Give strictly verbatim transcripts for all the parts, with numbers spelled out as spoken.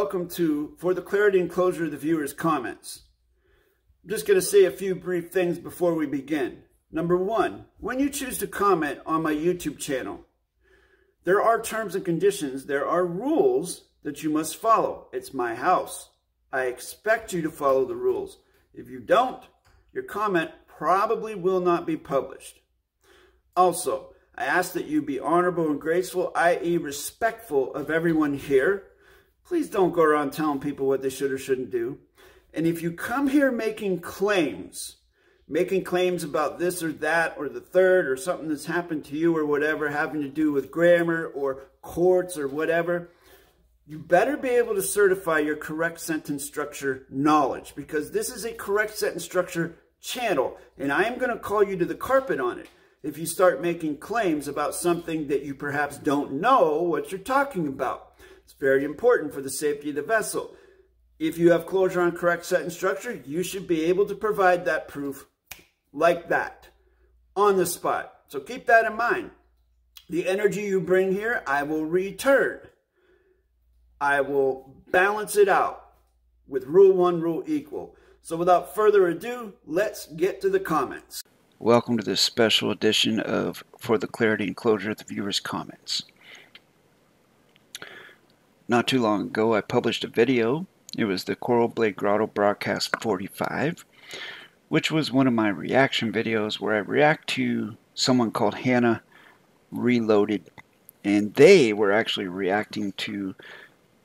welcome to For the Clarity and Closure of the Viewer's Comments. I'm just going to say a few brief things before we begin. Number one, when you choose to comment on my YouTube channel, there are terms and conditions, there are rules that you must follow. It's my house. I expect you to follow the rules. If you don't, your comment probably will not be published. Also, I ask that you be honorable and graceful, that is respectful of everyone here. Please don't go around telling people what they should or shouldn't do. And if you come here making claims, making claims about this or that or the third or something that's happened to you or whatever, having to do with grammar or courts or whatever, you better be able to certify your correct sentence structure knowledge, because this is a correct sentence structure channel, and I am going to call you to the carpet on it if you start making claims about something that you perhaps don't know what you're talking about. It's very important for the safety of the vessel. If you have closure on correct sentence structure, you should be able to provide that proof like that on the spot. So keep that in mind. The energy you bring here, I will return. I will balance it out with rule one, rule equal. So without further ado, let's get to the comments. Welcome to this special edition of For the Clarity and Closure of the Viewer's Comments. Not too long ago, I published a video. It was the Coral Blade Grotto Broadcast forty-five, which was one of my reaction videos where I react to someone called Hannah Reloaded. And they were actually reacting to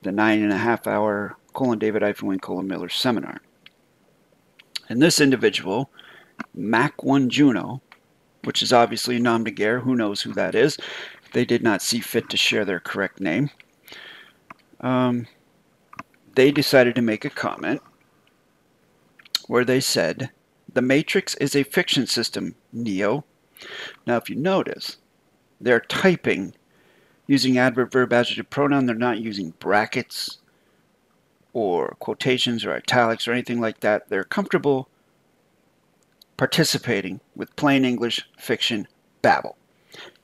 the nine and a half hour Colin David Eiffelwin, Colin Miller seminar. And this individual, M A K one Juno, which is obviously a nom de guerre, who knows who that is. They did not see fit to share their correct name. Um, they decided to make a comment where they said, "The Matrix is a fiction system, Neo." Now, if you notice, they're typing using adverb, verb, adjective, pronoun. They're not using brackets or quotations or italics or anything like that. They're comfortable participating with plain English fiction babble.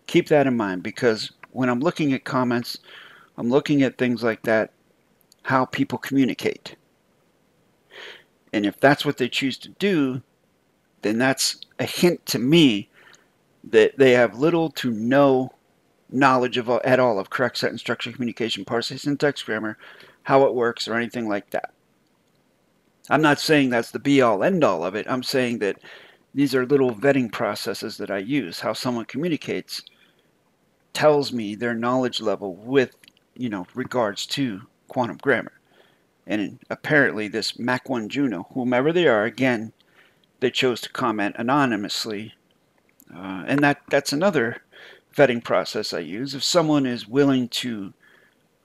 Keep that in mind, because when I'm looking at comments, I'm looking at things like that, how people communicate. And if that's what they choose to do, then that's a hint to me that they have little to no knowledge of all, at all of correct sentence structure, communication, parsing, syntax, grammar, how it works, or anything like that. I'm not saying that's the be-all, end-all of it. I'm saying that these are little vetting processes that I use. How someone communicates tells me their knowledge level with, you know, regards to quantum grammar. And apparently this M A K one Juno, whomever they are, again, they chose to comment anonymously. Uh, and that, that's another vetting process I use. If someone is willing to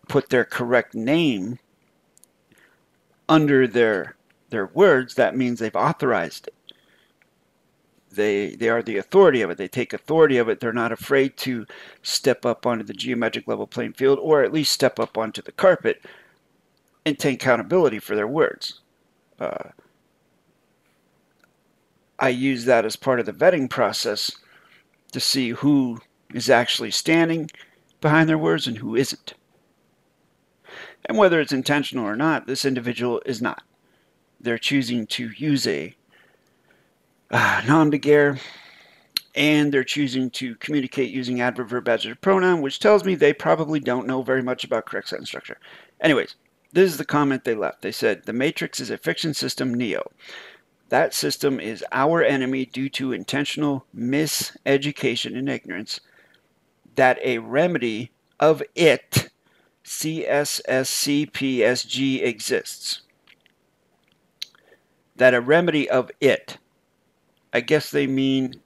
put their correct name under their their words, that means they've authorized it. They they are the authority of it. They take authority of it. They're not afraid to step up onto the geometric level playing field, or at least step up onto the carpet and take accountability for their words. Uh, I use that as part of the vetting process to see who is actually standing behind their words and who isn't. And whether it's intentional or not, this individual is not. They're choosing to use a uh, nom de guerre, and they're choosing to communicate using adverb, verb, adjective, pronoun, which tells me they probably don't know very much about correct sentence structure. Anyways, this is the comment they left. They said, "The Matrix is a fiction system, Neo. That system is our enemy due to intentional miseducation and ignorance, that a remedy of it, C S S C P S G, exists." That a remedy of it. I guess they mean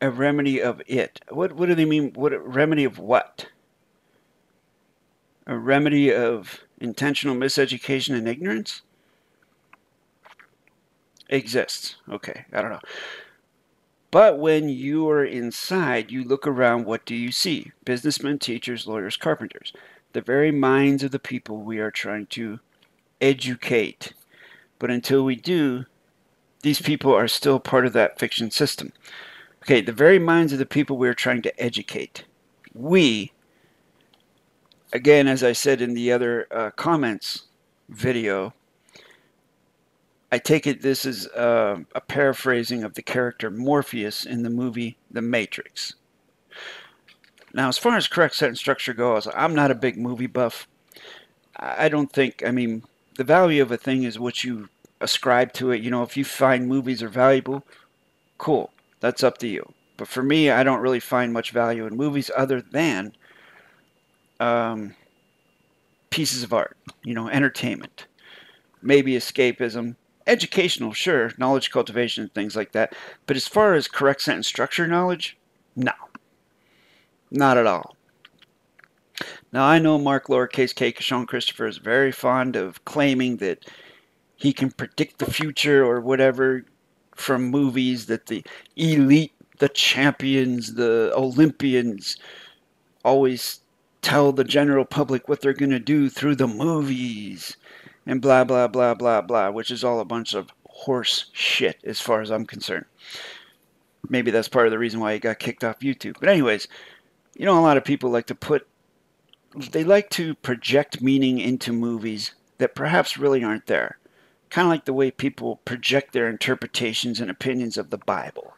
a remedy of it. What, what do they mean? What, a remedy of what? A remedy of intentional miseducation and ignorance? Exists. Okay, I don't know. But when you are inside, you look around, what do you see? Businessmen, teachers, lawyers, carpenters. The very minds of the people we are trying to educate. But until we do, these people are still part of that fiction system. Okay, the very minds of the people we are trying to educate. We again, as I said in the other uh, comments video, I take it this is uh, a paraphrasing of the character Morpheus in the movie The Matrix. Now, as far as correct sentence structure goes, I'm not a big movie buff. I don't think, I mean, the value of a thing is what you ascribe to it. You know, if you find movies are valuable, cool, that's up to you. But for me, I don't really find much value in movies other than um, pieces of art, you know, entertainment, maybe escapism, educational, sure, knowledge cultivation and things like that. But as far as correct sentence structure knowledge, no. Not at all. Now, I know Mark lowercase K. Sean Christopher is very fond of claiming that he can predict the future or whatever from movies, that the elite, the champions, the Olympians always tell the general public what they're going to do through the movies and blah, blah, blah, blah, blah, which is all a bunch of horse shit as far as I'm concerned. Maybe that's part of the reason why he got kicked off YouTube. But anyways, you know, a lot of people like to put, they like to project meaning into movies that perhaps really aren't there. Kind of like the way people project their interpretations and opinions of the Bible.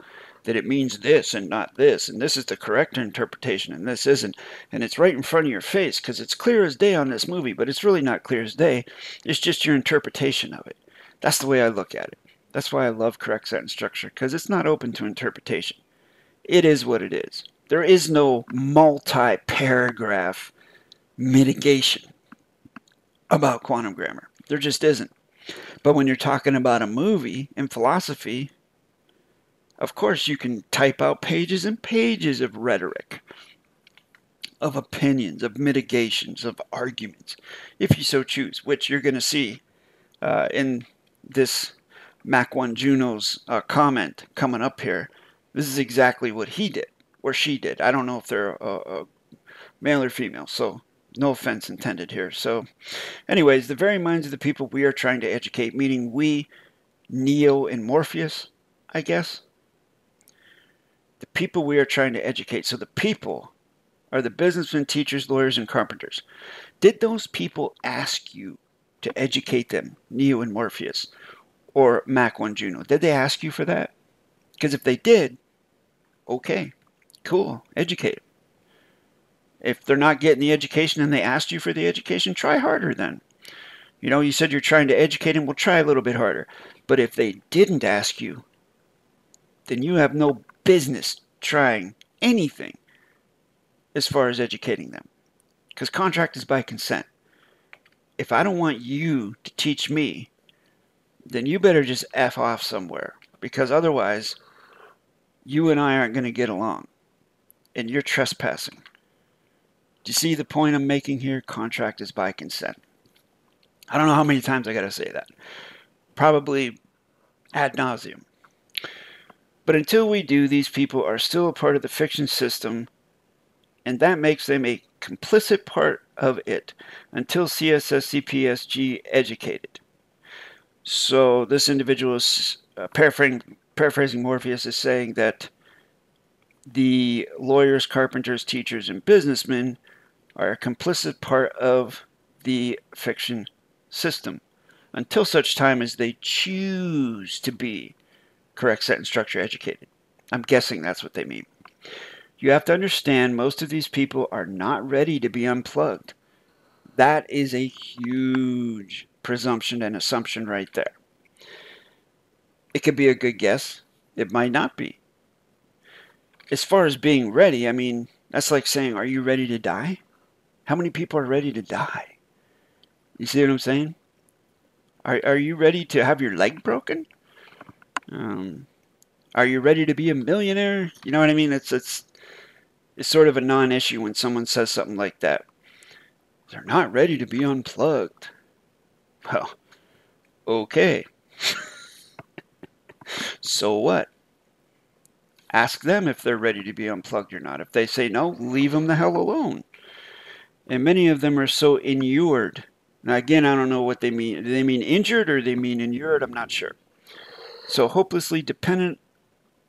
That it means this and not this, and this is the correct interpretation and this isn't. And it's right in front of your face because it's clear as day on this movie, but it's really not clear as day. It's just your interpretation of it. That's the way I look at it. That's why I love correct sentence structure, because it's not open to interpretation. It is what it is. There is no multi-paragraph mitigation about quantum grammar. There just isn't. But when you're talking about a movie and philosophy, of course you can type out pages and pages of rhetoric, of opinions, of mitigations, of arguments, if you so choose, which you're going to see uh, in this M A K one Juno's uh, comment coming up here. This is exactly what he did. Or she did. I don't know if they're a, a male or female, so no offense intended here. So anyways, the very minds of the people we are trying to educate, meaning we, Neo and Morpheus, I guess. The people we are trying to educate. So the people are the businessmen, teachers, lawyers, and carpenters. Did those people ask you to educate them, Neo and Morpheus, or M A K one Juno? Did they ask you for that? Because if they did, okay. Cool. Educate. If they're not getting the education and they asked you for the education, try harder then. You know, you said you're trying to educate them. Well, try a little bit harder. But if they didn't ask you, then you have no business trying anything as far as educating them. Because contract is by consent. If I don't want you to teach me, then you better just F off somewhere. Because otherwise, you and I aren't going to get along. And you're trespassing. Do you see the point I'm making here? Contract is by consent. I don't know how many times I got to say that. Probably ad nauseum. But until we do, these people are still a part of the fiction system, and that makes them a complicit part of it until C S S C P S G educated. So this individual is uh, paraphrasing, paraphrasing Morpheus is saying that the lawyers, carpenters, teachers, and businessmen are a complicit part of the fiction system until such time as they choose to be correct sentence structure educated. I'm guessing that's what they mean. You have to understand most of these people are not ready to be unplugged. That is a huge presumption and assumption right there. It could be a good guess. It might not be. As far as being ready, I mean, that's like saying, are you ready to die? How many people are ready to die? You see what I'm saying? Are, are you ready to have your leg broken? Um, are you ready to be a millionaire? You know what I mean? It's, it's, it's sort of a non-issue when someone says something like that. They're not ready to be unplugged. Well, okay. So what? Ask them if they're ready to be unplugged or not. If they say no, leave them the hell alone. And many of them are so inured. Now again, I don't know what they mean. Do they mean injured or they mean inured? I'm not sure. So hopelessly dependent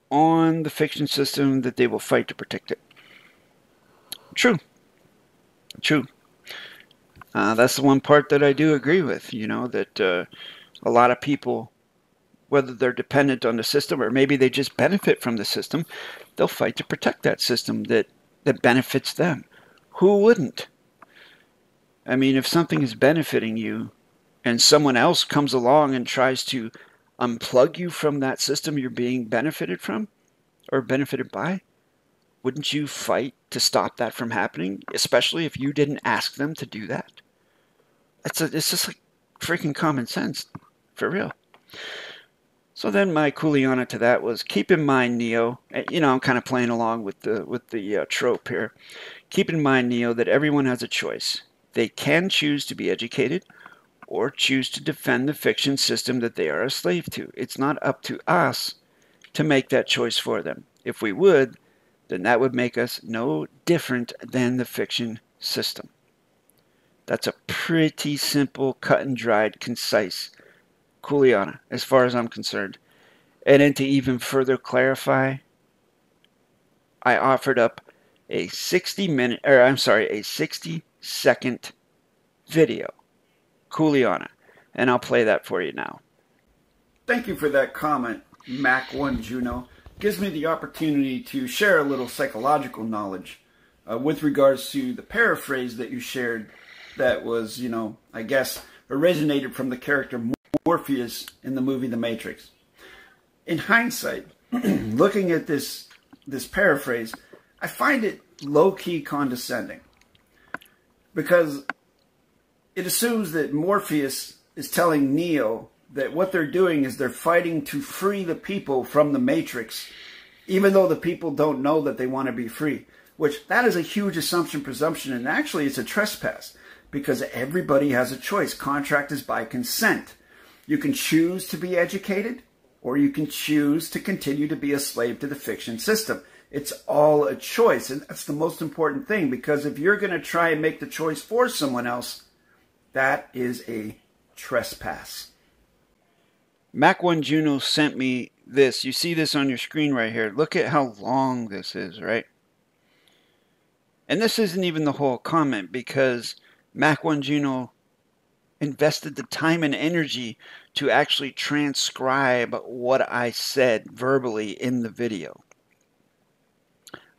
on the fiction system that they will fight to protect it. True. True. Uh, that's the one part that I do agree with, you know, that uh, a lot of people, whether they're dependent on the system or maybe they just benefit from the system, they'll fight to protect that system that, that benefits them. Who wouldn't? I mean, if something is benefiting you and someone else comes along and tries to unplug you from that system you're being benefited from or benefited by, wouldn't you fight to stop that from happening, especially if you didn't ask them to do that? It's, a, it's just like freaking common sense, for real. So then my Kuleana to that was, keep in mind, Neo, you know, I'm kind of playing along with the, with the uh, trope here. Keep in mind, Neo, that everyone has a choice. They can choose to be educated or choose to defend the fiction system that they are a slave to. It's not up to us to make that choice for them. If we would, then that would make us no different than the fiction system. That's a pretty simple, cut and dried, concise Kuleana, as far as I'm concerned. And then to even further clarify, I offered up a sixty minute, or I'm sorry, a sixty second video, Kuleana, and I'll play that for you now. Thank you for that comment, M A K one Juno. Gives me the opportunity to share a little psychological knowledge uh, with regards to the paraphrase that you shared that was, you know, I guess originated from the character Morpheus in the movie The Matrix. In hindsight, looking at this, this paraphrase, I find it low-key condescending because it assumes that Morpheus is telling Neo that what they're doing is they're fighting to free the people from the Matrix, even though the people don't know that they want to be free, which that is a huge assumption, presumption, and actually it's a trespass because everybody has a choice. Contract is by consent. You can choose to be educated or you can choose to continue to be a slave to the fiction system. It's all a choice, and that's the most important thing because if you're going to try and make the choice for someone else, that is a trespass. M A K one Juno sent me this. You see this on your screen right here. Look at how long this is, right? And this isn't even the whole comment because M A K one Juno invested the time and energy to actually transcribe what I said verbally in the video.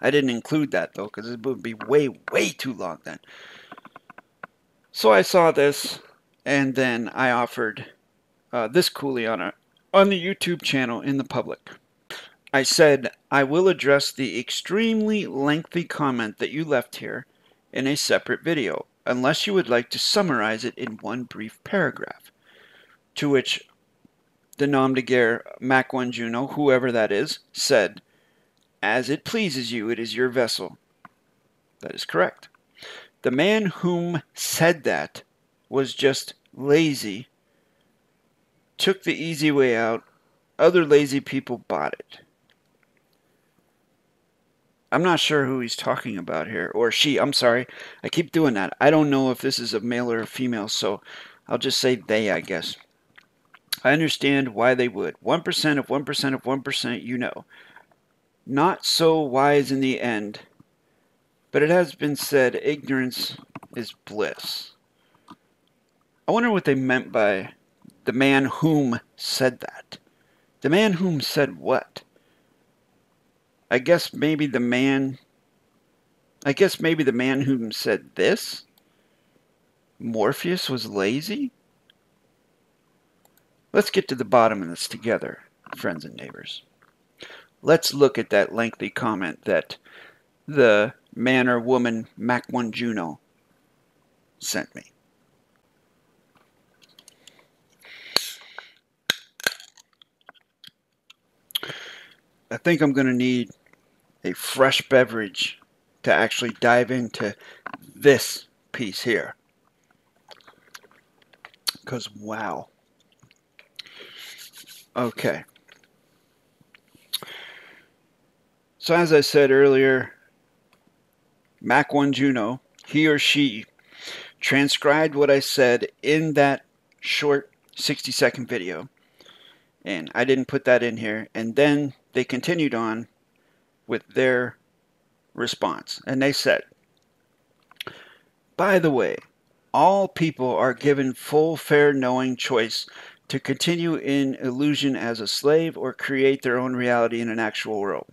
I didn't include that though because it would be way, way too long then. So I saw this and then I offered Uh, this Kuleana on the YouTube channel in the public. I said, I will address the extremely lengthy comment that you left here in a separate video, unless you would like to summarize it in one brief paragraph. To which the nom de guerre M A K one Juno, whoever that is, said, as it pleases you, it is your vessel. That is correct. The man whom said that was just lazy, took the easy way out, other lazy people bought it. I'm not sure who he's talking about here, or she, I'm sorry, I keep doing that. I don't know if this is a male or a female, so I'll just say they, I guess. I understand why they would. one percent of one percent of one percent, you know. Not so wise in the end, but it has been said, ignorance is bliss. I wonder what they meant by the man whom said that. The man whom said what? I guess maybe the man... I guess maybe the man whom said this? Morpheus was lazy? Let's get to the bottom of this together, friends and neighbors. Let's look at that lengthy comment that the man or woman M A K one Juno sent me. I think I'm going to need a fresh beverage to actually dive into this piece here. Because, wow. Okay. So, as I said earlier, M A K one Juno, he or she, transcribed what I said in that short sixty second video. And I didn't put that in here. And then they continued on with their response. And they said, by the way, all people are given full, fair, knowing choice to continue in illusion as a slave or create their own reality in an actual world.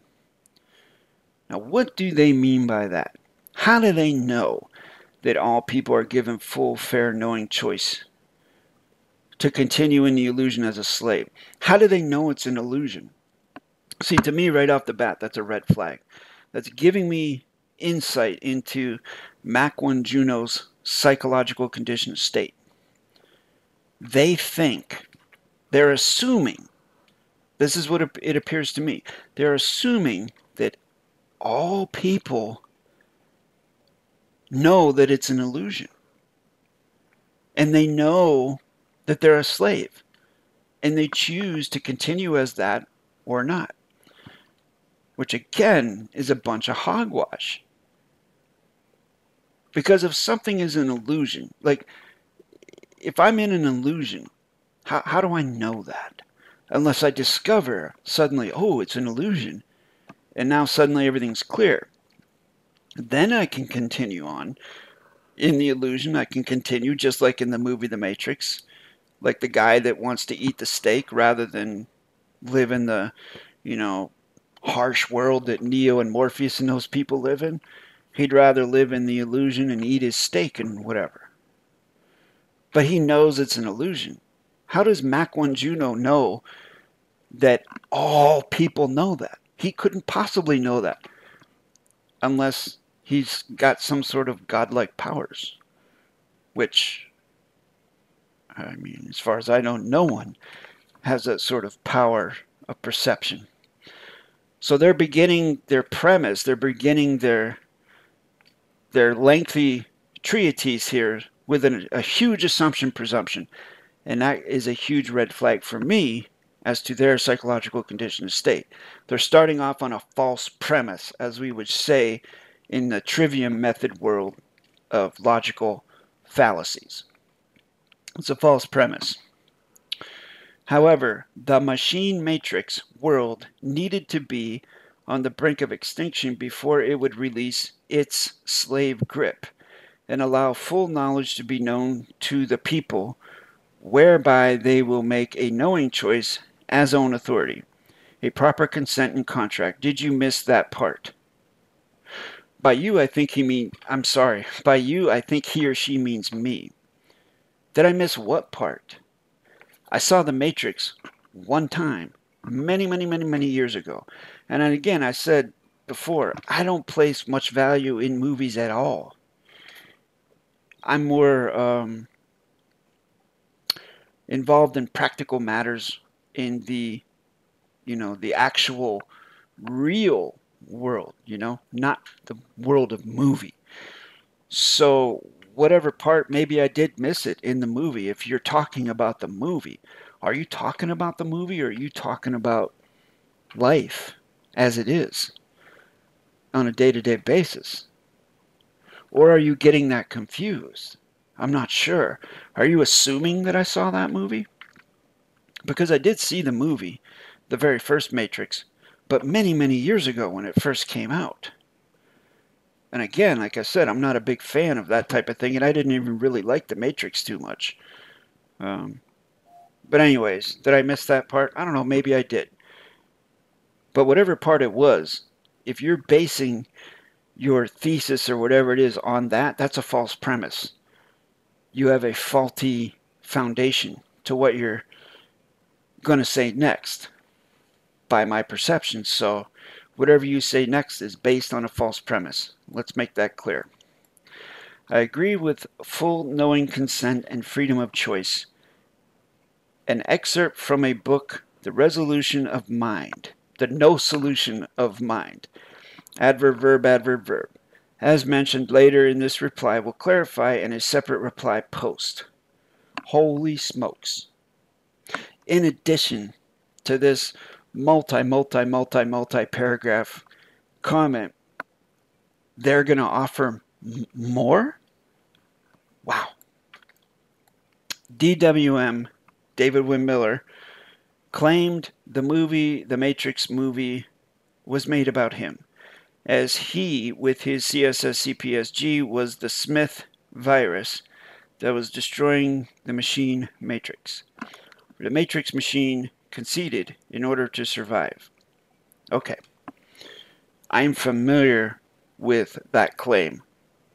Now, what do they mean by that? How do they know that all people are given full, fair, knowing choice to continue in the illusion as a slave? How do they know it's an illusion? See, to me, right off the bat, that's a red flag. That's giving me insight into M A K one Juno's psychological conditioned state. They think, they're assuming, this is what it appears to me, they're assuming that all people know that it's an illusion. And they know that they're a slave. And they choose to continue as that or not. Which again is a bunch of hogwash. Because if something is an illusion, like if I'm in an illusion, how, how do I know that? Unless I discover suddenly, oh, it's an illusion. And now suddenly everything's clear. Then I can continue on in the illusion. I can continue just like in the movie The Matrix. Like the guy that wants to eat the steak rather than live in the, you know, harsh world that Neo and Morpheus and those people live in. He'd rather live in the illusion and eat his steak and whatever. But he knows it's an illusion. How does M A K one Juno know that all people know that? He couldn't possibly know that unless he's got some sort of godlike powers, which, I mean, as far as I know, no one has that sort of power of perception. So they're beginning their premise, they're beginning their their lengthy treatise here with an, a huge assumption presumption. And that is a huge red flag for me as to their psychological conditioned state. They're starting off on a false premise, as we would say in the trivium method world of logical fallacies. It's a false premise. However, the machine matrix world needed to be on the brink of extinction before it would release its slave grip and allow full knowledge to be known to the people, whereby they will make a knowing choice as own authority, a proper consent and contract. Did you miss that part? By you, I think he mean, I'm sorry, by you, I think he or she means me. Did I miss what part? I saw The Matrix one time, many, many, many, many years ago. And again, I said before, I don't place much value in movies at all. I'm more um, involved in practical matters in the, you know, the actual real world, you know, not the world of movie. So whatever part, maybe I did miss it in the movie. If you're talking about the movie, are you talking about the movie or are you talking about life as it is on a day-to-day basis? Or are you getting that confused? I'm not sure. Are you assuming that I saw that movie? Because I did see the movie, the very first Matrix, but many, many years ago when it first came out. And again, like I said, I'm not a big fan of that type of thing, and I didn't even really like The Matrix too much. Um, but anyways, did I miss that part? I don't know, maybe I did. But whatever part it was, if you're basing your thesis or whatever it is on that, that's a false premise. You have a faulty foundation to what you're going to say next, by my perception. So whatever you say next is based on a false premise. Let's make that clear. I agree with full knowing consent and freedom of choice. An excerpt from a book, The Resolution of Mind, The No Solution of Mind, adverb, verb, adverb, verb, as mentioned later in this reply, will clarify in a separate reply post. Holy smokes. In addition to this multi, multi, multi, multi paragraph comment, they're going to offer m more? Wow. D W M, David Wynn Miller, claimed the movie, the Matrix movie, was made about him, as he, with his C S S C P S G, was the Smith virus that was destroying the machine matrix. The matrix machine conceded in order to survive. Okay. I'm familiar with that claim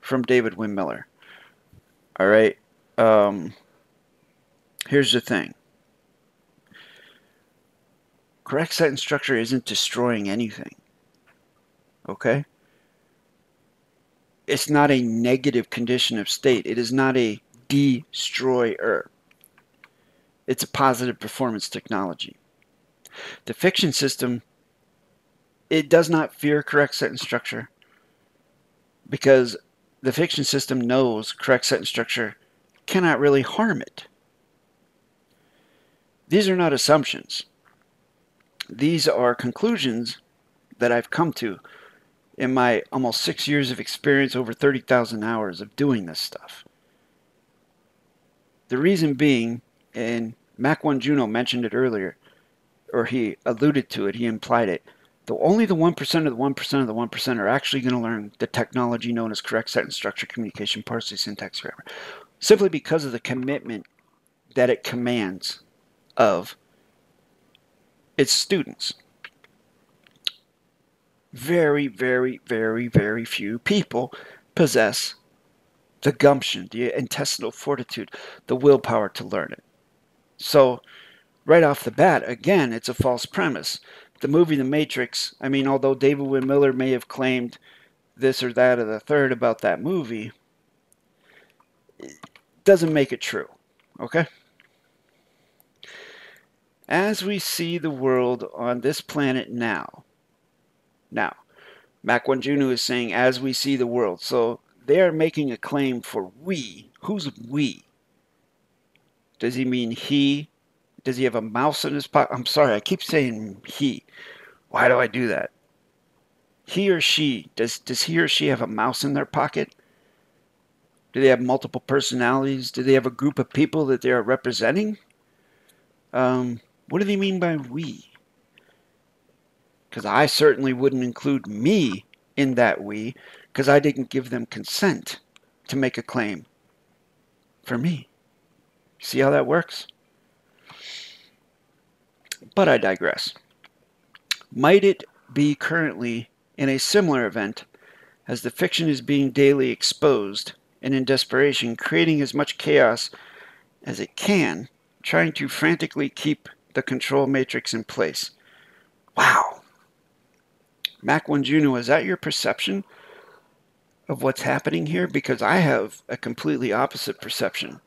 from David Wynn Miller. All right. Um, here's the thing. Correct sentence structure isn't destroying anything. Okay? It's not a negative condition of state. It is not a destroyer. It's a positive performance technology. The fiction system, it does not fear correct sentence structure because the fiction system knows correct sentence structure cannot really harm it. These are not assumptions. These are conclusions that I've come to in my almost six years of experience, over thirty thousand hours of doing this stuff. The reason being, and M A K one Juno mentioned it earlier, or he alluded to it, he implied it, though only the one percent of the one percent of the one percent are actually going to learn the technology known as correct sentence structure, communication, parsing, syntax, grammar, simply because of the commitment that it commands of its students. Very, very, very, very few people possess the gumption, the intestinal fortitude, the willpower to learn it. So, right off the bat, again, it's a false premise. The movie The Matrix, I mean, although David Wynn Miller may have claimed this or that or the third about that movie, it doesn't make it true, okay? As we see the world on this planet now, now, M A K one Juno is saying, as we see the world. So they are making a claim for we. Who's we? Does he mean he? Does he have a mouse in his pocket? I'm sorry, I keep saying he. Why do I do that? He or she, does, does he or she have a mouse in their pocket? Do they have multiple personalities? Do they have a group of people that they are representing? Um, what do they mean by we? Because I certainly wouldn't include me in that we, because I didn't give them consent to make a claim for me. See how that works? But I digress. Might it be currently in a similar event as the fiction is being daily exposed and in desperation creating as much chaos as it can, trying to frantically keep the control matrix in place? Wow. M A K one Juno, is that your perception of what's happening here? Because I have a completely opposite perception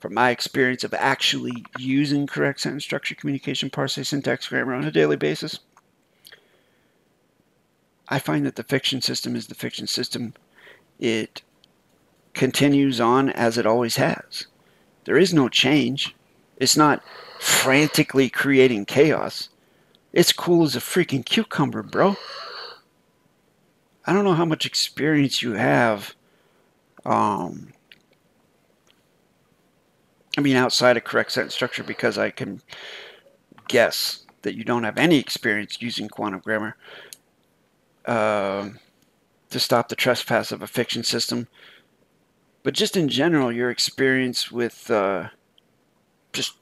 from my experience of actually using correct sentence structure, communication, parsing, syntax, grammar on a daily basis. I find that the fiction system is the fiction system. It continues on as it always has. There is no change. It's not frantically creating chaos. It's cool as a freaking cucumber, bro. I don't know how much experience you have. Um, I mean, outside of correct sentence structure, because I can guess that you don't have any experience using quantum grammar uh, to stop the trespass of a fiction system. But just in general, your experience with uh, just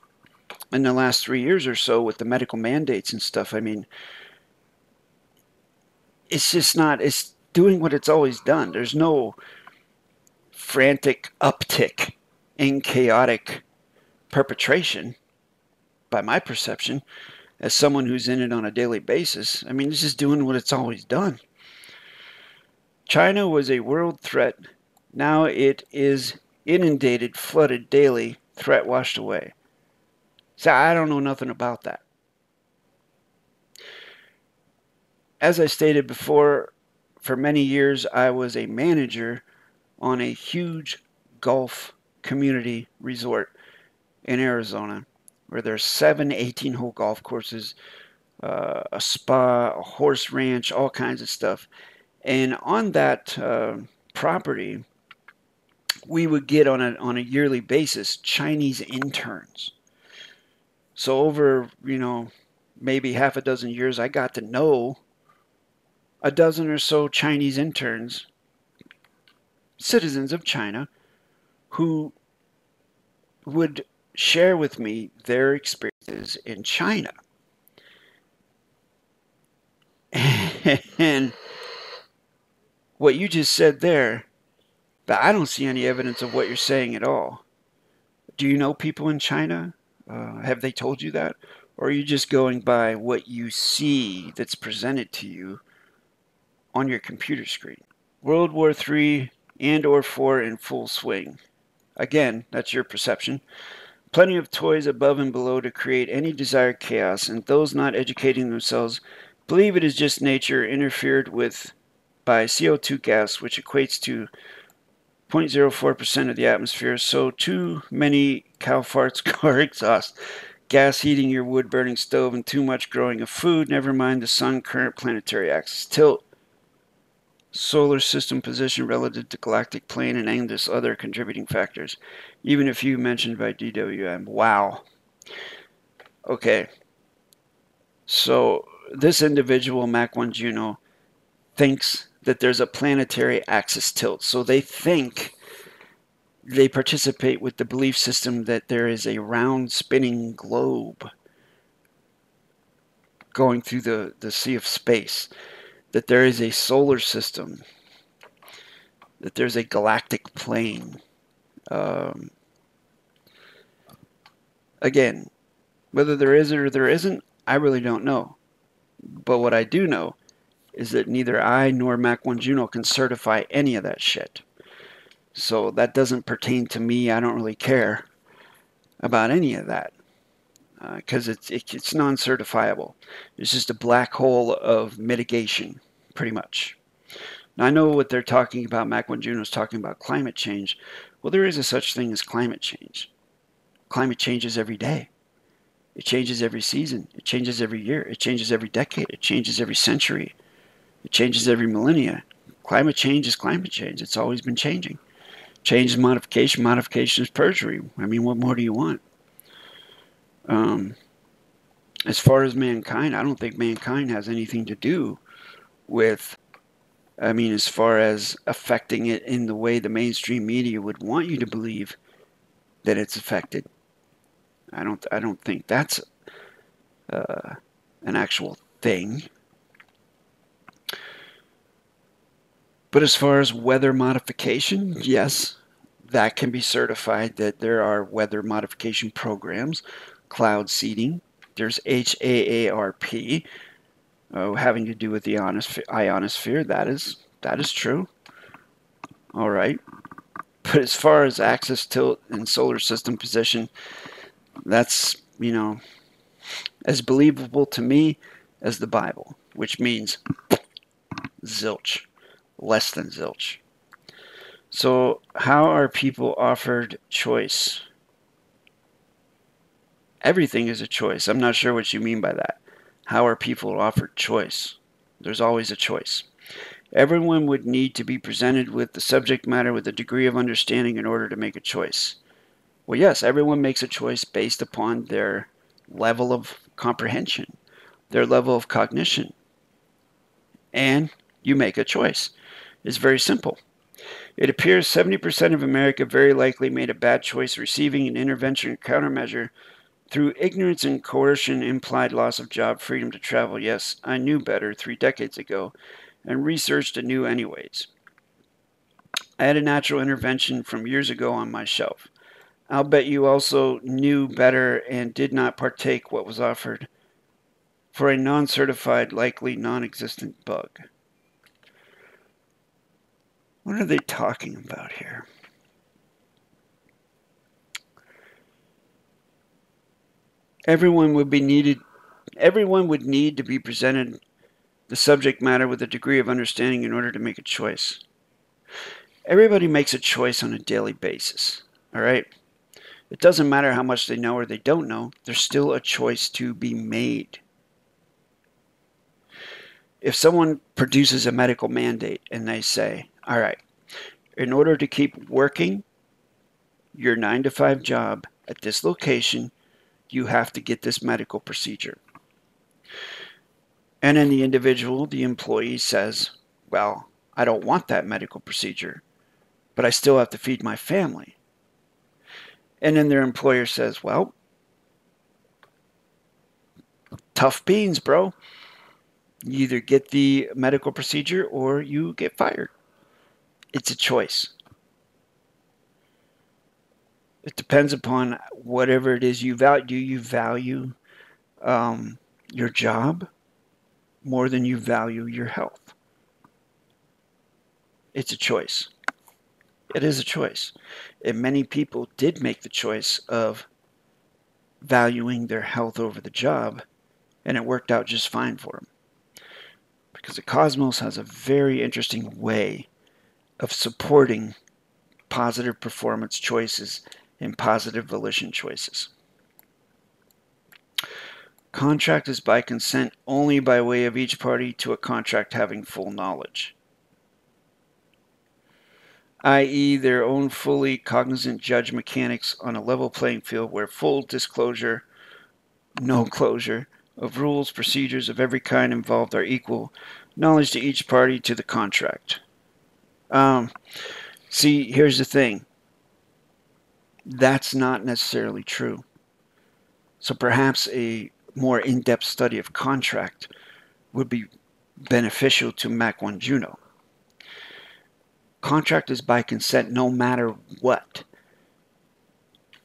in the last three years or so with the medical mandates and stuff, I mean, it's just not, it's doing what it's always done. There's no frantic uptick in chaotic perpetration, by my perception, as someone who's in it on a daily basis. I mean, it's just doing what it's always done. China was a world threat. Now it is inundated, flooded daily, threat washed away. So I don't know nothing about that. As I stated before, for many years I was a manager on a huge golf community resort in Arizona where there's seven eighteen-hole golf courses, uh, a spa, a horse ranch, all kinds of stuff. And on that uh, property, we would get on a, on a yearly basis Chinese interns. So over, you know, maybe half a dozen years, I got to know a dozen or so Chinese interns, citizens of China, who would share with me their experiences in China. And what you just said there, but I don't see any evidence of what you're saying at all. Do you know people in China? Uh, have they told you that? Or are you just going by what you see that's presented to you on your computer screen? World War Three and or Four in full swing. Again, that's your perception. Plenty of toys above and below to create any desired chaos, and those not educating themselves believe it is just nature interfered with by C O two gas, which equates to zero point zero four percent of the atmosphere. So too many cow farts, car exhaust, gas heating your wood-burning stove, and too much growing of food, never mind the sun, current, planetary axis, tilt, solar system position relative to galactic plane, and endless other contributing factors, even a few mentioned by D W M. Wow. Okay. So this individual, M A K one Juno, thinks that there's a planetary axis tilt. So they think they participate with the belief system that there is a round spinning globe going through the, the sea of space, that there is a solar system, that there's a galactic plane. Um, again, whether there is or there isn't, I really don't know. But what I do know is that neither I nor M A K one Juno can certify any of that shit. So that doesn't pertain to me. I don't really care about any of that, because uh, it's, it, it's non-certifiable. It's just a black hole of mitigation, pretty much. Now, I know what they're talking about. M A K one Juno is talking about climate change. Well, there is a such thing as climate change. Climate changes every day. It changes every season. It changes every year. It changes every decade. It changes every century. It changes every millennia. Climate change is climate change. It's always been changing. Change is modification. Modification is perjury. I mean, what more do you want? Um, as far as mankind, I don't think mankind has anything to do with, I mean, as far as affecting it in the way the mainstream media would want you to believe that it's affected. I don't, I don't think that's uh, an actual thing. But as far as weather modification, yes, that can be certified that there are weather modification programs. Cloud seeding, there's H A A R P, uh, having to do with the ionosphere. That is that is true. All right, but as far as axis tilt and solar system position, that's, you know, as believable to me as the Bible, which means zilch, less than zilch. So how are people offered choice? Everything is a choice. I'm not sure what you mean by that. How are people offered choice? There's always a choice. Everyone would need to be presented with the subject matter with a degree of understanding in order to make a choice. Well, yes, everyone makes a choice based upon their level of comprehension, their level of cognition. And you make a choice. It's very simple. It appears seventy percent of America very likely made a bad choice, receiving an intervention countermeasure through ignorance and coercion, implied loss of job, freedom to travel. Yes, I knew better three decades ago and researched anew anyways. I had a natural intervention from years ago on my shelf. I'll bet you also knew better and did not partake what was offered for a non-certified, likely non-existent bug. What are they talking about here? Everyone would be needed, everyone would need to be presented the subject matter with a degree of understanding in order to make a choice. Everybody makes a choice on a daily basis, all right? It doesn't matter how much they know or they don't know, there's still a choice to be made. If someone produces a medical mandate and they say, all right, in order to keep working your nine to five job at this location, you have to get this medical procedure. And then the individual, the employee says, well, I don't want that medical procedure, but I still have to feed my family. And then their employer says, well, tough beans, bro. You either get the medical procedure or you get fired. It's a choice. It depends upon whatever it is you value. Do you value um, your job more than you value your health? It's a choice. It is a choice. And many people did make the choice of valuing their health over the job, and it worked out just fine for them. Because the cosmos has a very interesting way of supporting positive performance choices and positive volition choices. Contract is by consent only by way of each party to a contract having full knowledge, that is their own fully cognizant judge mechanics on a level playing field where full disclosure, no closure, of rules, procedures of every kind involved are equal knowledge to each party to the contract. Um, see, here's the thing. That's not necessarily true. So perhaps a more in-depth study of contract would be beneficial to M A K one Juno. Contract is by consent no matter what.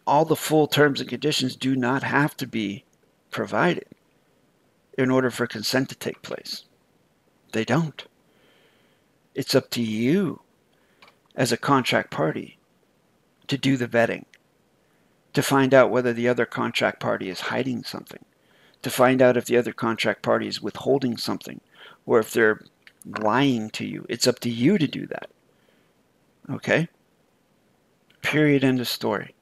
All the full terms and conditions do not have to be provided in order for consent to take place. They don't. It's up to you as a contract party to do the vetting, to find out whether the other contract party is hiding something, to find out if the other contract party is withholding something, or if they're lying to you. It's up to you to do that. Okay? Period. End of story.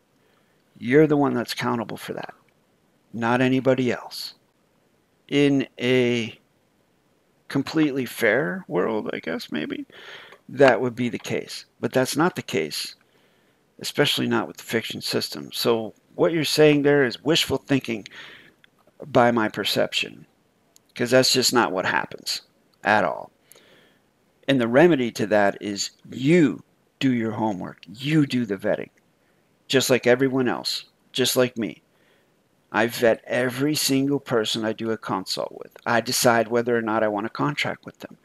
You're the one that's accountable for that, not anybody else. In a completely fair world, I guess, maybe, that would be the case. But that's not the case, especially not with the fiction system. So what you're saying there is wishful thinking by my perception, because that's just not what happens at all. And the remedy to that is you do your homework. You do the vetting, just like everyone else, just like me. I vet every single person I do a consult with. I decide whether or not I want to contract with them.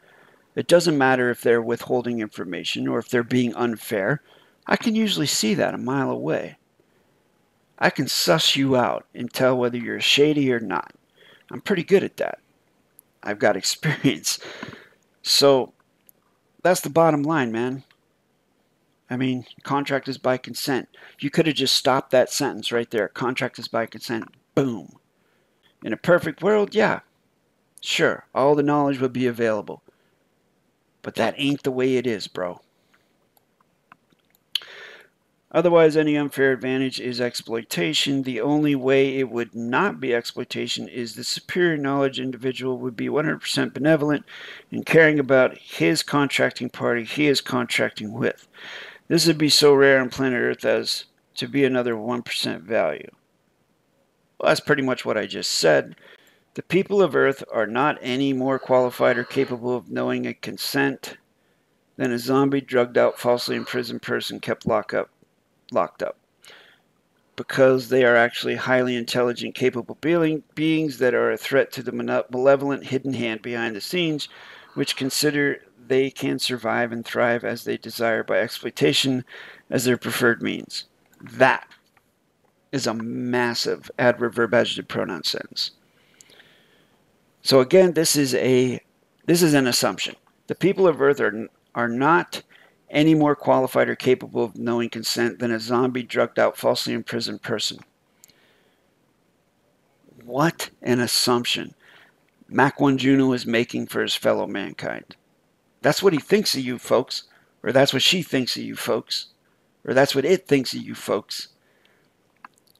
It doesn't matter if they're withholding information or if they're being unfair. I can usually see that a mile away. I can suss you out and tell whether you're shady or not. I'm pretty good at that. I've got experience. So that's the bottom line, man. I mean, contract is by consent. You could have just stopped that sentence right there. Contract is by consent. Boom. In a perfect world, yeah, sure, all the knowledge would be available. But that ain't the way it is, bro. Otherwise, any unfair advantage is exploitation. The only way it would not be exploitation is the superior knowledge individual would be one hundred percent benevolent in caring about his contracting party he is contracting with. This would be so rare on planet Earth as to be another one percent value. Well, that's pretty much what I just said. The people of Earth are not any more qualified or capable of knowing a consent than a zombie, drugged out, falsely imprisoned person kept locked up. Locked up because they are actually highly intelligent, capable being, beings that are a threat to the malevolent hidden hand behind the scenes, which consider they can survive and thrive as they desire by exploitation as their preferred means. That is a massive adverb, verb, adjective, pronoun sentence. So again, this is a this is an assumption. The people of Earth are are not any more qualified or capable of knowing consent than a zombie, drugged out, falsely imprisoned person. What an assumption M A K one Juno is making for his fellow mankind. That's what he thinks of you folks, or that's what she thinks of you folks, or that's what it thinks of you folks.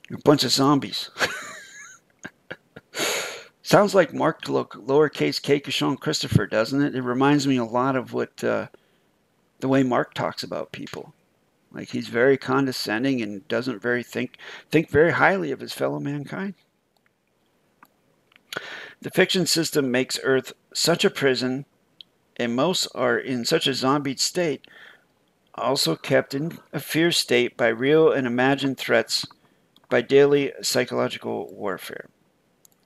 You're a bunch of zombies. Sounds like Mark lowercase K. Sean Christopher, doesn't it? It reminds me a lot of what... Uh, the way Mark talks about people. Like, he's very condescending and doesn't very think think very highly of his fellow mankind. The fiction system makes Earth such a prison, and most are in such a zombied state, also kept in a fear state by real and imagined threats by daily psychological warfare.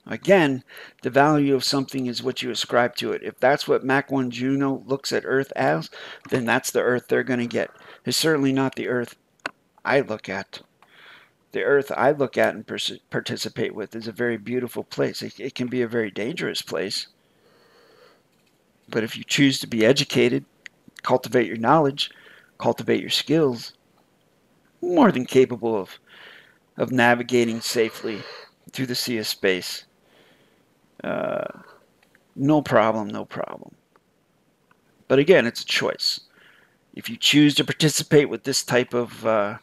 Again, the value of something is what you ascribe to it. If that's what M A K one Juno looks at Earth as, then that's the Earth they're going to get. It's certainly not the Earth I look at. The Earth I look at and participate with is a very beautiful place. It, it can be a very dangerous place. But if you choose to be educated, cultivate your knowledge, cultivate your skills, you're more than capable of, of navigating safely through the sea of space. Uh, no problem, no problem. But again, it's a choice. If you choose to participate with this type of uh,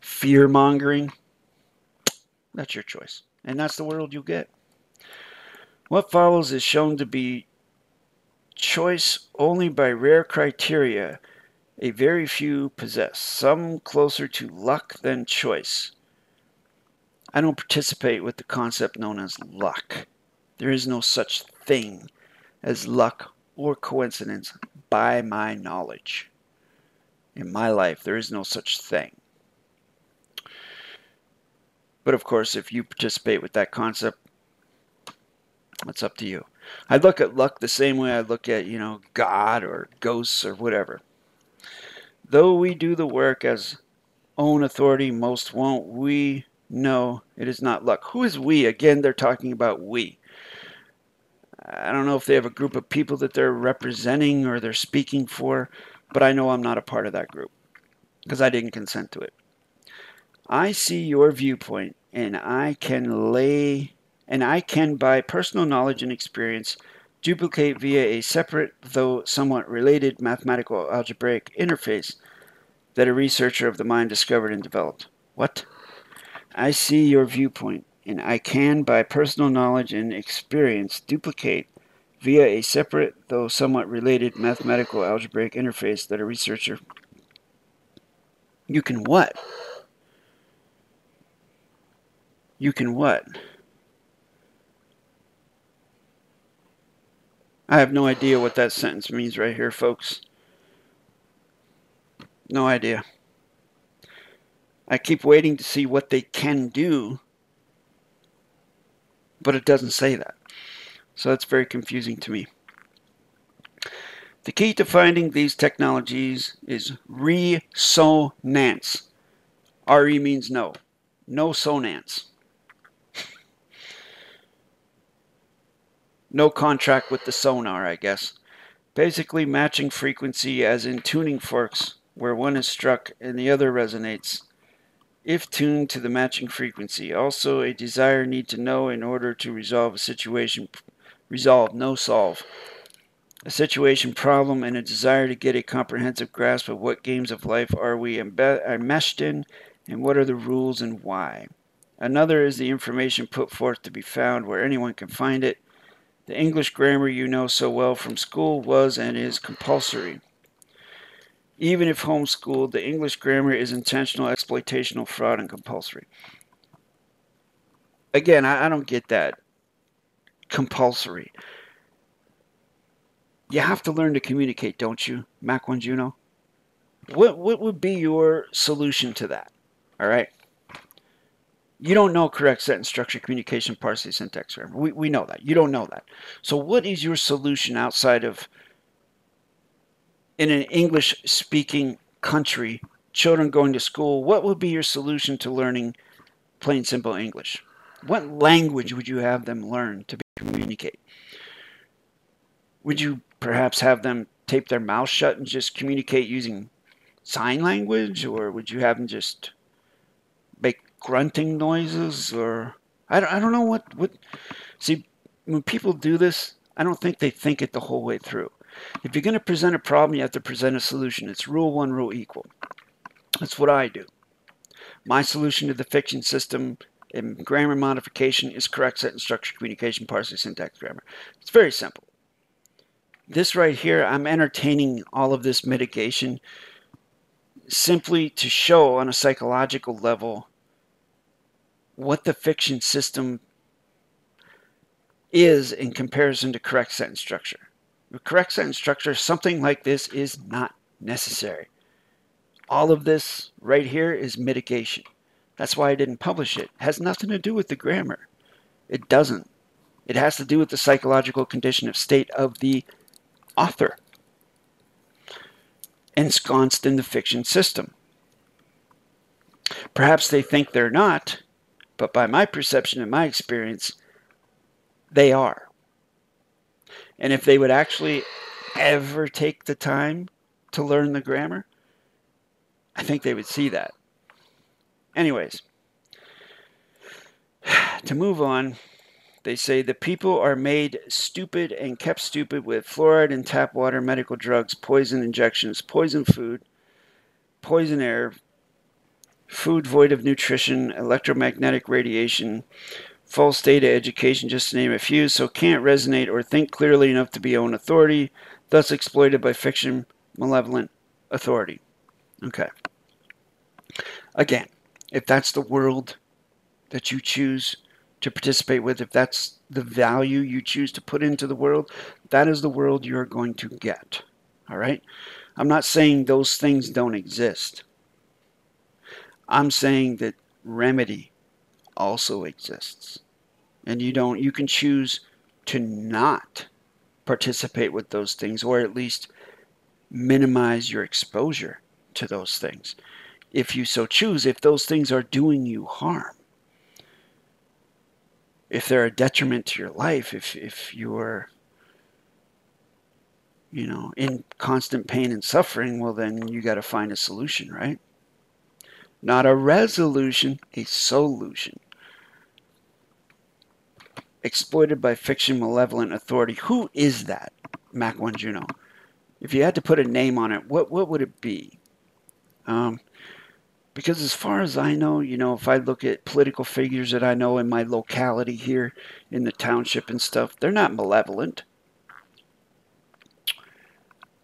fear-mongering, that's your choice. And that's the world you get. What follows is shown to be choice only by rare criteria a very few possess, some closer to luck than choice. I don't participate with the concept known as luck. There is no such thing as luck or coincidence by my knowledge. In my life, there is no such thing. But of course, if you participate with that concept, it's up to you. I look at luck the same way I look at, you know, God or ghosts or whatever. Though we do the work as own authority, most won't. We know it is not luck. Who is we? Again, they're talking about we. I don't know if they have a group of people that they're representing or they're speaking for, but I know I'm not a part of that group because I didn't consent to it. I see your viewpoint, and I can lay... and I can, by personal knowledge and experience, duplicate via a separate, though somewhat related, mathematical algebraic interface that a researcher of the mind discovered and developed. What? I see your viewpoint, and I can, by personal knowledge and experience, duplicate via a separate, though somewhat related, mathematical algebraic interface that a researcher... You can what? You can what? I have no idea what that sentence means right here, folks. No idea. I keep waiting to see what they can do, but it doesn't say that. So that's very confusing to me. The key to finding these technologies is resonance. R E means no. No sonance. No contract with the sonar, I guess. Basically matching frequency as in tuning forks, where one is struck and the other resonates, if tuned to the matching frequency. Also a desire need to know in order to resolve a situation. Resolve, no solve. A situation problem and a desire to get a comprehensive grasp of what games of life are we enmeshed in and what are the rules and why. Another is the information put forth to be found where anyone can find it. The English grammar you know so well from school was and is compulsory. Even if homeschooled, the English grammar is intentional, exploitational, fraud, and compulsory. Again, I, I don't get that. Compulsory. You have to learn to communicate, don't you, M A K one Juno? What, what would be your solution to that? All right? You don't know correct sentence structure, communication, parsing, syntax, grammar. We, we know that. You don't know that. So what is your solution outside of, in an English-speaking country, children going to school, what would be your solution to learning plain, simple English? What language would you have them learn to communicate? Would you perhaps have them tape their mouth shut and just communicate using sign language? Or would you have them just make grunting noises? Or I don't, I don't know what what see, when people do this, I don't think they think it the whole way through. If you're going to present a problem, you have to present a solution. It's rule one, rule equal. That's what I do. My solution to the fiction system and grammar modification is correct sentence structure, communication, parsing, syntax, grammar. It's very simple. This right here, I'm entertaining all of this mitigation simply to show on a psychological level what the fiction system is in comparison to correct sentence structure. With correct sentence structure, something like this is not necessary. All of this right here is mitigation. That's why I didn't publish it. It has nothing to do with the grammar. It doesn't. It has to do with the psychological condition of state of the author, ensconced in the fiction system. Perhaps they think they're not, but by my perception and my experience, they are. And if they would actually ever take the time to learn the grammar, I think they would see that. Anyways, to move on, they say the people are made stupid and kept stupid with fluoride and tap water, medical drugs, poison injections, poison food, poison air, food void of nutrition, electromagnetic radiation, false data, education, just to name a few, so can't resonate or think clearly enough to be own authority, thus exploited by fiction, malevolent authority. Okay. Again, if that's the world that you choose to participate with, if that's the value you choose to put into the world, that is the world you're going to get. All right? I'm not saying those things don't exist. I'm saying that remedy also exists. And you don't, you can choose to not participate with those things, or at least minimize your exposure to those things, if you so choose, if those things are doing you harm, if they're a detriment to your life, if, if you're, you know, in constant pain and suffering, well, then you got to find a solution, right? Not a resolution, a solution. Exploited by fiction, malevolent authority. Who is that, M A K one Juno? If you had to put a name on it, what, what would it be? Um, because as far as I know, you know, if I look at political figures that I know in my locality here in the township and stuff, they're not malevolent.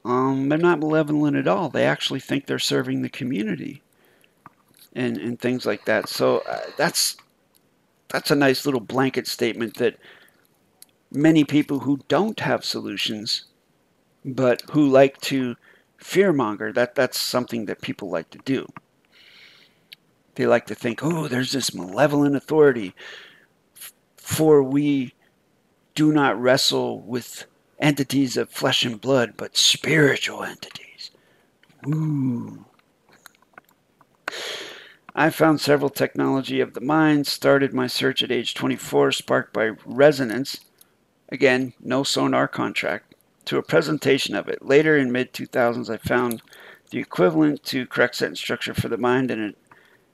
Um, they're not malevolent at all. They actually think they're serving the community and, and things like that. So uh, that's, that's a nice little blanket statement that many people who don't have solutions, but who like to fearmonger, that, that's something that people like to do. They like to think, oh, there's this malevolent authority, for we do not wrestle with entities of flesh and blood, but spiritual entities. Ooh. I found several technology of the mind, started my search at age twenty-four, sparked by resonance, again, no sonar contract, to a presentation of it. Later in mid two thousands, I found the equivalent to correct sentence structure for the mind in an,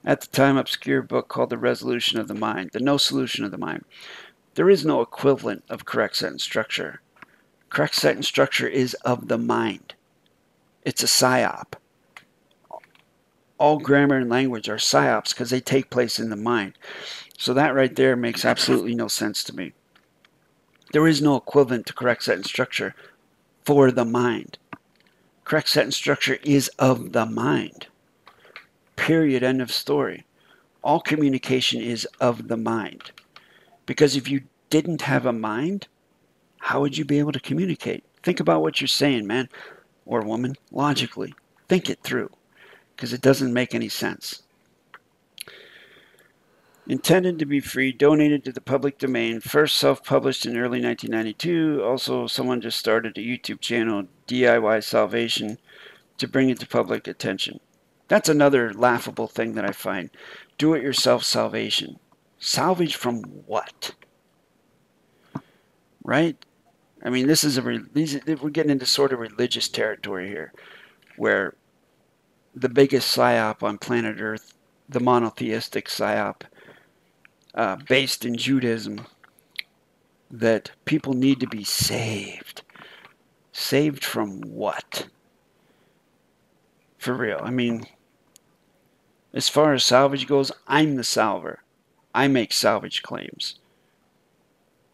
at the time, obscure book called The Resolution of the Mind, The No Solution of the Mind. There is no equivalent of correct sentence structure. Correct sentence structure is of the mind. It's a psyop. All grammar and language are psyops because they take place in the mind. So that right there makes absolutely no sense to me. There is no equivalent to correct sentence structure for the mind. Correct sentence structure is of the mind. Period. End of story. All communication is of the mind. Because if you didn't have a mind, how would you be able to communicate? Think about what you're saying, man or woman, logically. Think it through, because it doesn't make any sense. Intended to be free, donated to the public domain, first self-published in early nineteen ninety-two. Also, someone just started a YouTube channel, D I Y Salvation, to bring it to public attention. That's another laughable thing that I find. Do-it-yourself salvation. Salvage from what? Right? I mean, this is a re we're getting into sort of religious territory here, where the biggest psyop on planet Earth, the monotheistic psyop, Uh, based in Judaism, that people need to be saved. Saved from what? For real. I mean, as far as salvage goes, I'm the salver. I make salvage claims.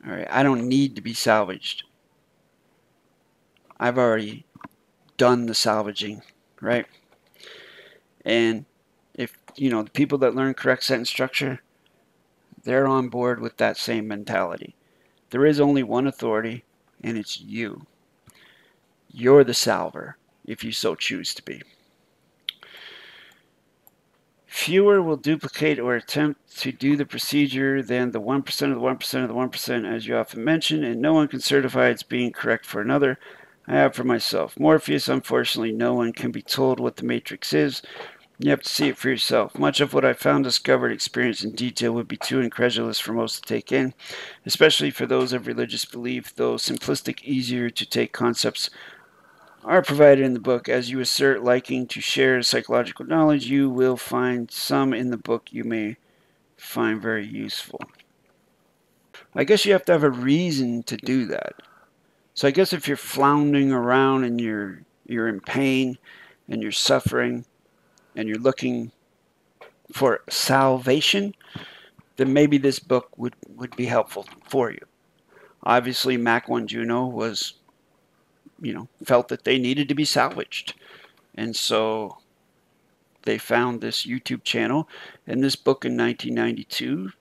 All right, I don't need to be salvaged. I've already done the salvaging, right? And if, you know, the people that learn correct sentence structure, they're on board with that same mentality. There is only one authority, and it's you. You're the salver, if you so choose to be. Fewer will duplicate or attempt to do the procedure than the one percent of the one percent of the one percent, as you often mention, and no one can certify it's being correct for another. I have for myself. Morpheus, unfortunately, no one can be told what the matrix is. You have to see it for yourself. Much of what I found, discovered, experienced in detail would be too incredulous for most to take in, especially for those of religious belief, though simplistic, easier to take concepts are provided in the book. As you assert liking to share psychological knowledge, you will find some in the book you may find very useful. I guess you have to have a reason to do that. So I guess if you're floundering around and you're you're in pain and you're suffering and you're looking for salvation, then maybe this book would, would be helpful for you. Obviously, M A K one Juno was, you know, felt that they needed to be salvaged. And so they found this YouTube channel and this book in nineteen ninety-two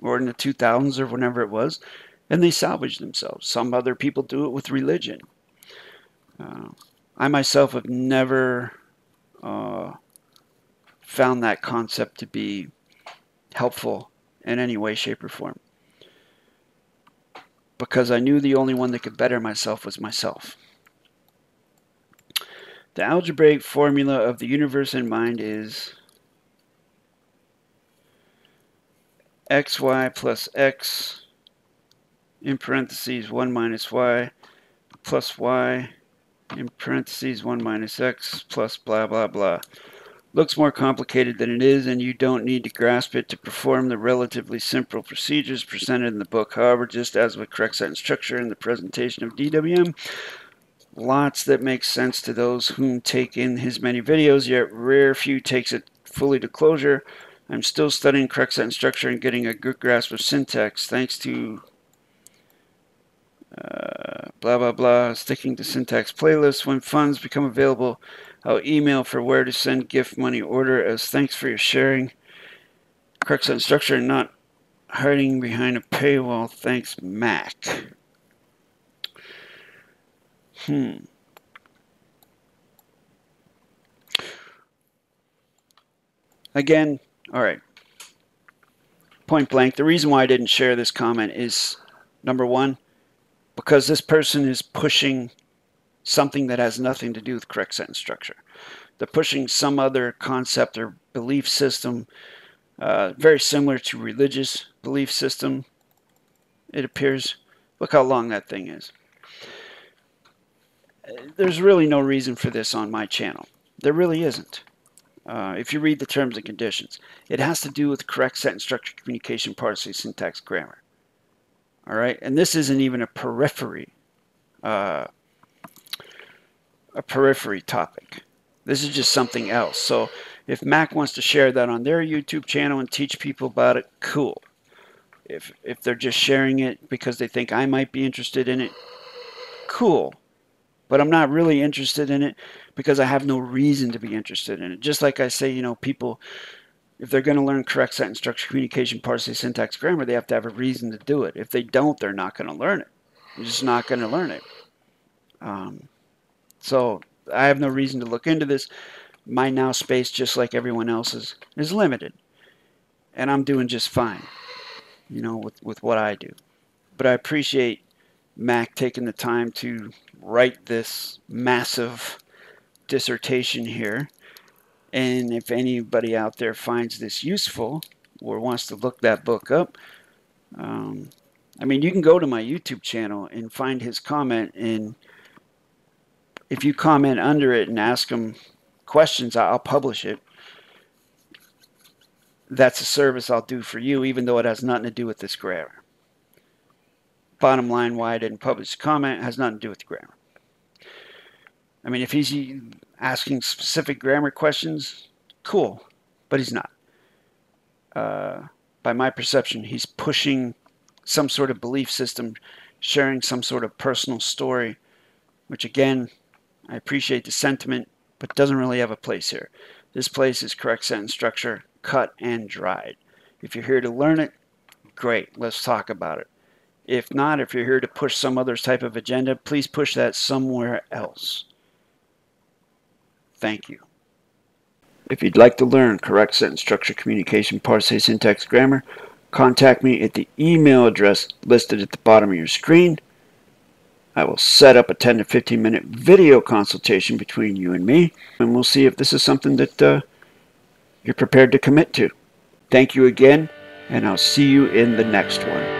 or in the two thousands or whenever it was, and they salvaged themselves. Some other people do it with religion. Uh, I myself have never uh, found that concept to be helpful in any way, shape, or form, because I knew the only one that could better myself was myself. The algebraic formula of the universe and mind is xy plus x in parentheses one minus y plus y in parentheses one minus x plus blah blah blah. Looks more complicated than it is, and you don't need to grasp it to perform the relatively simple procedures presented in the book. However, just as with correct sentence structure and the presentation of D W M, lots that make sense to those whom take in his many videos, yet rare few takes it fully to closure. I'm still studying correct sentence structure and getting a good grasp of syntax. Thanks to uh, blah blah blah, sticking to syntax playlists. When funds become available, I'll email for where to send gift money order as thanks for your sharing. Correct sentence structure and not hiding behind a paywall. Thanks, Mac. Hmm. Again, all right. Point blank, the reason why I didn't share this comment is, number one, because this person is pushing something that has nothing to do with correct sentence structure. They're pushing some other concept or belief system, uh, very similar to religious belief system, it appears. Look how long that thing is. There's really no reason for this on my channel. There really isn't. Uh, if you read the terms and conditions, it has to do with correct sentence structure, communication, parsing, syntax, grammar. All right, and this isn't even a periphery uh, a periphery topic. This is just something else. So if Mac wants to share that on their YouTube channel and teach people about it, cool. If, if they're just sharing it because they think I might be interested in it, cool. But I'm not really interested in it because I have no reason to be interested in it. Just like I say, you know, people, if they're going to learn correct sentence structure, communication, parsing, syntax, grammar, they have to have a reason to do it. If they don't, they're not going to learn it. You're just not going to learn it. Um... So I have no reason to look into this. My now space, just like everyone else's, is limited. And I'm doing just fine, you know, with, with what I do. But I appreciate Mac taking the time to write this massive dissertation here. And if anybody out there finds this useful or wants to look that book up, um, I mean, you can go to my YouTube channel and find his comment in. If you comment under it and ask them questions, I'll publish it. That's a service I'll do for you, even though it has nothing to do with this grammar. Bottom line, why I didn't publish the comment has nothing to do with the grammar. I mean, if he's asking specific grammar questions, cool, but he's not. Uh, by my perception, he's pushing some sort of belief system, sharing some sort of personal story, which again, I appreciate the sentiment, but doesn't really have a place here. This place is correct sentence structure, cut and dried. If you're here to learn it, great, let's talk about it. If not, if you're here to push some other type of agenda, please push that somewhere else. Thank you. If you'd like to learn correct sentence structure, communication, parse, syntax, grammar, contact me at the email address listed at the bottom of your screen. I will set up a ten to fifteen minute video consultation between you and me, and we'll see if this is something that uh, you're prepared to commit to. Thank you again, and I'll see you in the next one.